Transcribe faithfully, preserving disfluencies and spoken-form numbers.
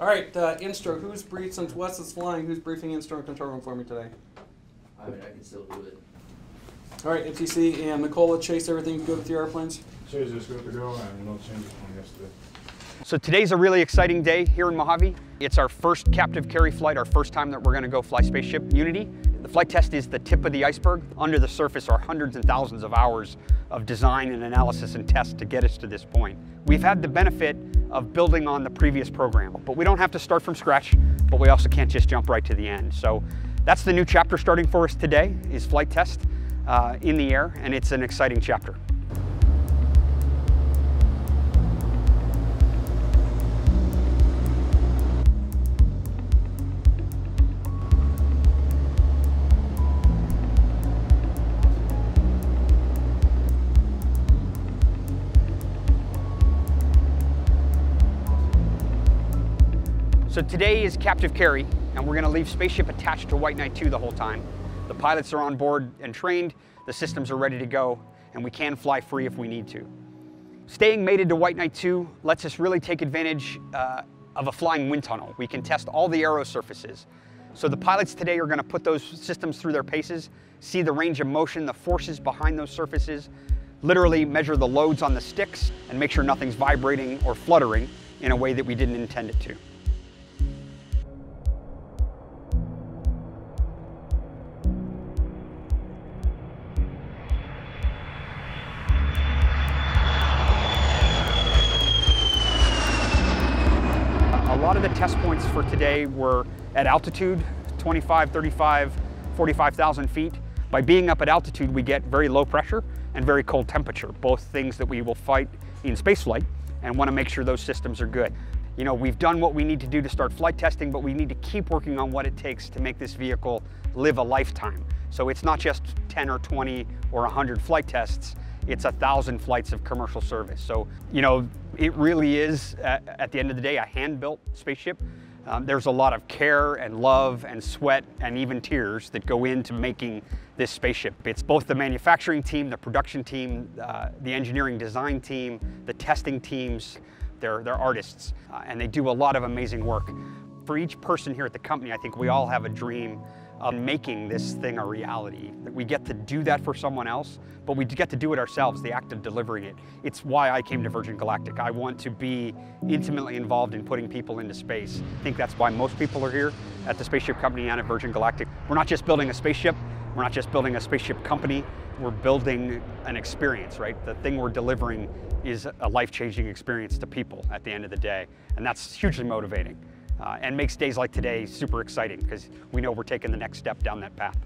All right, uh, Instro, who's briefed, since Wes is flying, who's briefing Instro and Control Room for me today? I mean, I can still do it. All right, N T C and Nicola, Chase, everything good with your airplanes? Chase is good to go, and no changes from yesterday. So today's a really exciting day here in Mojave. It's our first captive carry flight, our first time that we're going to go fly Spaceship Unity. The flight test is the tip of the iceberg. Under the surface are hundreds and thousands of hours of design and analysis and tests to get us to this point. We've had the benefit of building on the previous program, but we don't have to start from scratch, but we also can't just jump right to the end. So that's the new chapter starting for us today, is flight test uh, in the air, and it's an exciting chapter. So today is captive carry, and we're going to leave Spaceship attached to White Knight two the whole time. The pilots are on board and trained, the systems are ready to go, and we can fly free if we need to. Staying mated to White Knight two lets us really take advantage uh, of a flying wind tunnel. We can test all the aero surfaces. So the pilots today are going to put those systems through their paces, see the range of motion, the forces behind those surfaces, literally measure the loads on the sticks, and make sure nothing's vibrating or fluttering in a way that we didn't intend it to. A lot of the test points for today were at altitude, twenty-five, thirty-five, forty-five thousand feet. By being up at altitude, we get very low pressure and very cold temperature, both things that we will fight in spaceflight and want to make sure those systems are good. You know, we've done what we need to do to start flight testing, but we need to keep working on what it takes to make this vehicle live a lifetime. So it's not just ten or twenty or a hundred flight tests. It's a thousand flights of commercial service. So, you know, it really is, at, at the end of the day, a hand-built spaceship. Um, there's a lot of care and love and sweat and even tears that go into making this spaceship. It's both the manufacturing team, the production team, uh, the engineering design team, the testing teams. They're, they're artists, uh, and they do a lot of amazing work. For each person here at the company, I think we all have a dream of making this thing a reality. That we get to do that for someone else, but we get to do it ourselves, the act of delivering it. It's why I came to Virgin Galactic. I want to be intimately involved in putting people into space. I think that's why most people are here at the Spaceship Company and at Virgin Galactic. We're not just building a spaceship, we're not just building a spaceship company, we're building an experience, right? The thing we're delivering is a life-changing experience to people at the end of the day, and that's hugely motivating. Uh, and makes days like today super exciting because we know we're taking the next step down that path.